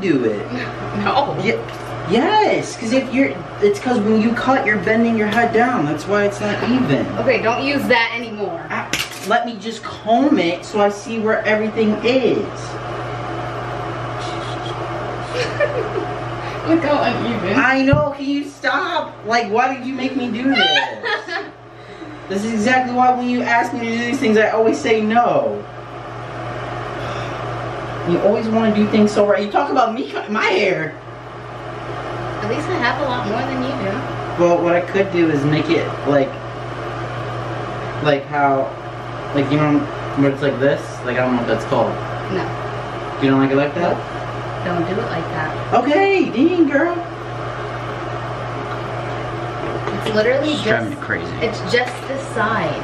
do it. No. Yeah, yes, because if you're, it's because when you cut, you're bending your head down. That's why it's not even. Okay, don't use that anymore. Let me just comb it so I see where everything is. Look how uneven. I know. Can you stop? Like, why did you make me do this? This is exactly why when you ask me to do these things, I always say no. You always want to do things so right. You talk about me cutting my hair. At least I have a lot more than you do. Well, what I could do is make it like how, like, you know, where it's like this. Like, I don't know what that's called. No. You don't like it like that? Nope. Don't do it like that. Okay, dang, girl. It's literally just driving me crazy. It's just this side.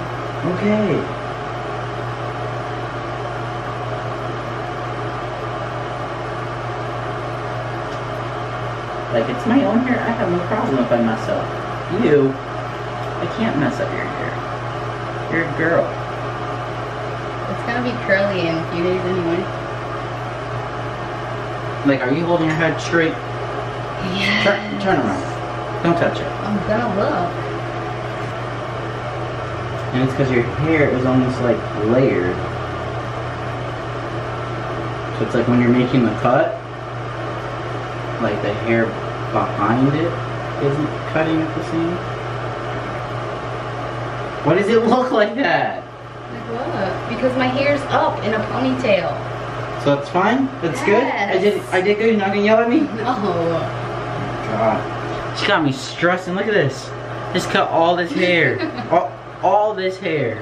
Okay. Like, it's my own hair. I have no problem if I mess up. You, I can't mess up your hair. You're a girl. It's gonna be curly in a few days anyway. Like, are you holding your head straight? Yeah. Turn around. Don't touch it. I'm gonna look. And it's because your hair is almost like layered. So it's like when you're making the cut, like the hair behind it isn't cutting at the same. Why does it look like that? Like what? Because my hair's up in a ponytail. So that's fine? That's yes. Good? I did good? You're not gonna yell at me? No. God. She got me stressing. Look at this. Just cut all this hair. all this hair.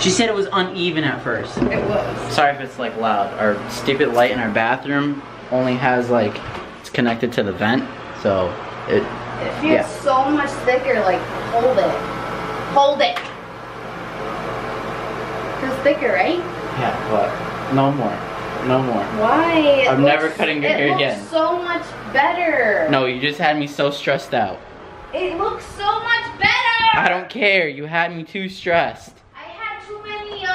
She said it was uneven at first. It was. Sorry if it's like loud. Our stupid light in our bathroom only has like, it's connected to the vent. So it feels so much thicker. Like, hold it. Hold it. Feels thicker, right? Yeah, but no more. No more. Why? I'm never cutting your hair again. It looks so much better. No, you just had me so stressed out. It looks so much better. I don't care. You had me too stressed. I had too many,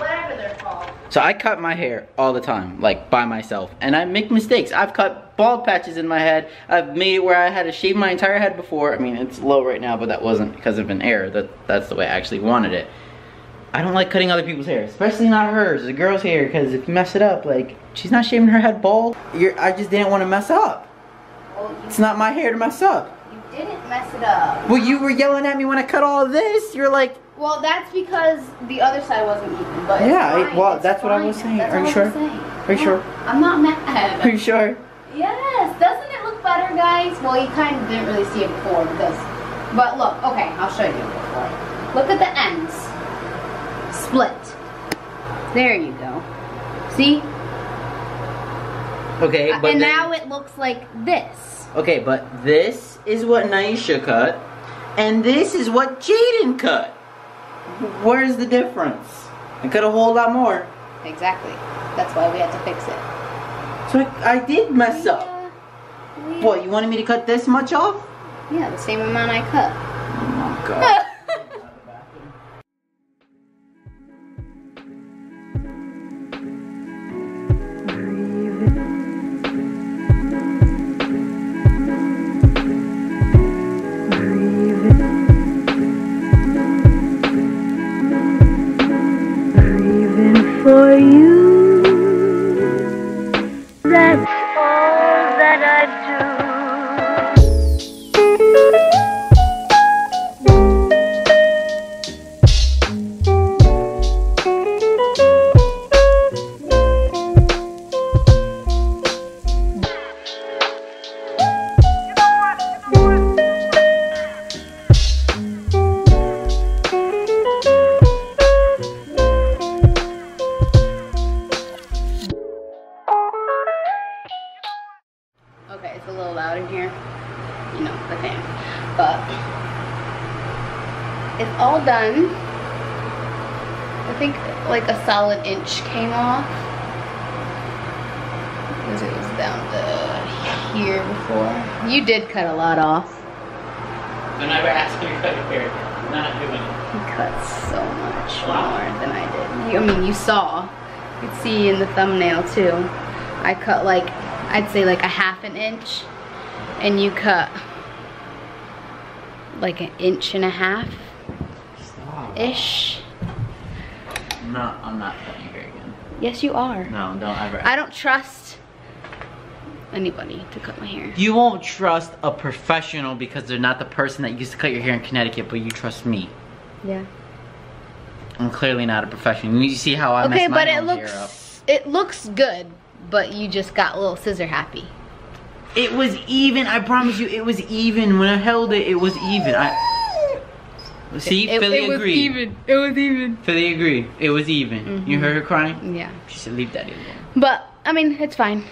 whatever they're called. So I cut my hair all the time, like by myself. And I make mistakes. I've cut bald patches in my head. I've made it where I had to shave my entire head before. I mean, it's low right now, but that wasn't because of an error. That's the way I actually wanted it. I don't like cutting other people's hair, especially not hers, the girl's hair, because if you mess it up, like, she's not shaving her head bald. I just didn't want to mess up. Well, it's not my hair to mess up. You didn't mess it up. Well, you were yelling at me when I cut all of this. You're like... Well, that's because the other side wasn't even, but yeah, it's fine. Well, that's fine. What I was saying. That's Are you sure? I'm not mad. Are you sure? Yes. Doesn't it look better, guys? Well, you kind of didn't really see it before, because... But look, okay, I'll show you before. Look at the ends. Split. There you go. See? Okay, but and then, now it looks like this. Okay, but this is what Naisha cut, and this is what Jaden cut. Where's the difference? I cut a whole lot more. Exactly. That's why we had to fix it. So I did mess up. Yeah. What, you wanted me to cut this much off? Yeah, the same amount I cut. Oh my god. For you, that's all that I do. Done. I think like a solid inch came off because it was down to here before. You did cut a lot off. So never ask me to cut your hair. I'm not doing it. He cut so much more than I did. I mean, you saw. You could see in the thumbnail too. I cut like, I'd say like a half an inch, and you cut like an inch and a half-ish. No, I'm not cutting your hair again. Yes, you are. No, don't ever. I don't trust anybody to cut my hair. You won't trust a professional because they're not the person that used to cut your hair in Connecticut, but you trust me. Yeah. I'm clearly not a professional. You see how I messed my hair up. Okay, but it looks good, but you just got a little scissor happy. It was even. I promise you, it was even. When I held it, it was even. See, Philly agreed. It was even. Philly agreed. It was even. Mm-hmm. You heard her crying? Yeah. She should leave that alone. But, I mean, it's fine.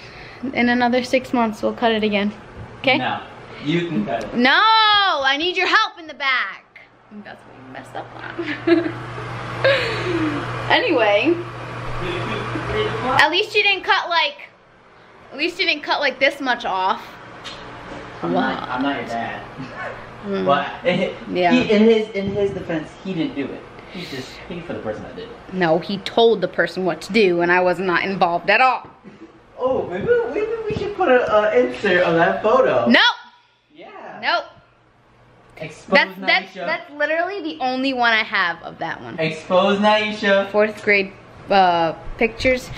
In another 6 months, we'll cut it again. Okay? No. You can cut it. No! I need your help in the back. That's what you messed up on. Anyway. At least you didn't cut like... At least you didn't cut like this much off. I'm not your dad. But in his defense, he didn't do it. He's just speaking for the person that did it. No, he told the person what to do, and I was not involved at all. Oh, maybe we should put an insert on that photo. Nope. Yeah. Nope. Expose Naisha. That's literally the only one I have of that one. Expose Naisha. Fourth grade. Pictures.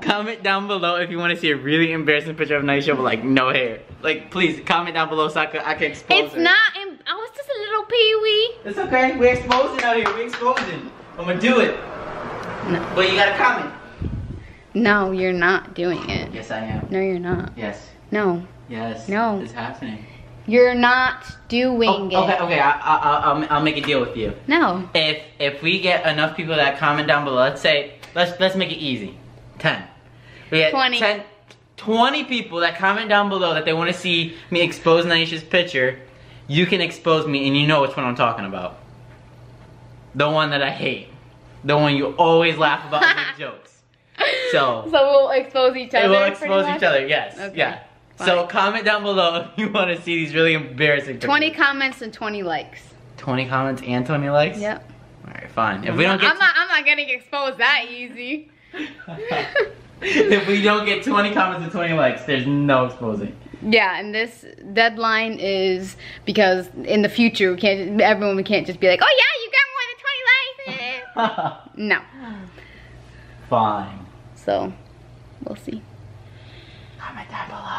Comment down below if you want to see a really embarrassing picture of Naisha with like no hair. Like, please comment down below so I can expose her. It's not. I was just a little pee-wee. It's okay. We're exposing out here. We're exposing. I'm gonna do it. No. But you gotta comment. No, you're not doing it. Yes, I am. No, you're not. Yes. No. Yes. No. It's happening. You're not doing it. Okay, I'll make a deal with you. No. If we get enough people that comment down below, let's say. Let's make it easy. 10. We had 20. 20 people that comment down below that they want to see me expose Naisha's picture. You can expose me, and you know which one I'm talking about. The one that I hate. The one you always laugh about and make jokes. So we'll expose each other. We'll expose each other, yes. Okay. Yeah. Fine. So comment down below if you want to see these really embarrassing pictures. 20 comments and 20 likes. 20 comments and 20 likes? Yep. Alright, fine. If we don't get I'm not getting exposed that easy. If we don't get 20 comments and 20 likes, there's no exposing. Yeah, and this deadline is because in the future we can't just be like, oh yeah, you got more than 20 likes. No. Fine. So we'll see. Comment down below.